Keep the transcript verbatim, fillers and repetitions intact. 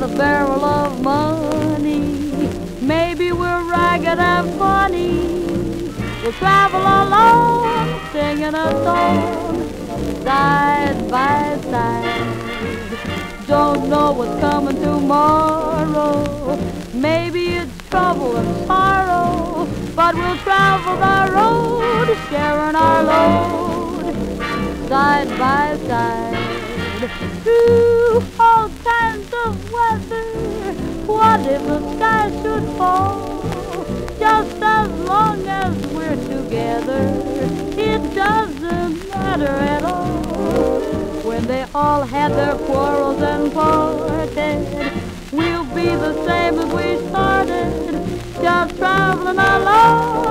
got a barrel of money. Maybe we're ragged and funny. We'll travel alone, singing a song, side by side. Don't know what's coming tomorrow. Maybe it's trouble and sorrow, but we'll travel the road, sharing our load, side by side. Through all kinds of weather, what if the sky should fall? Just as long as we're together, it doesn't matter at all. When they all had their quarrels and parted, we'll be the same as we started, just traveling alone.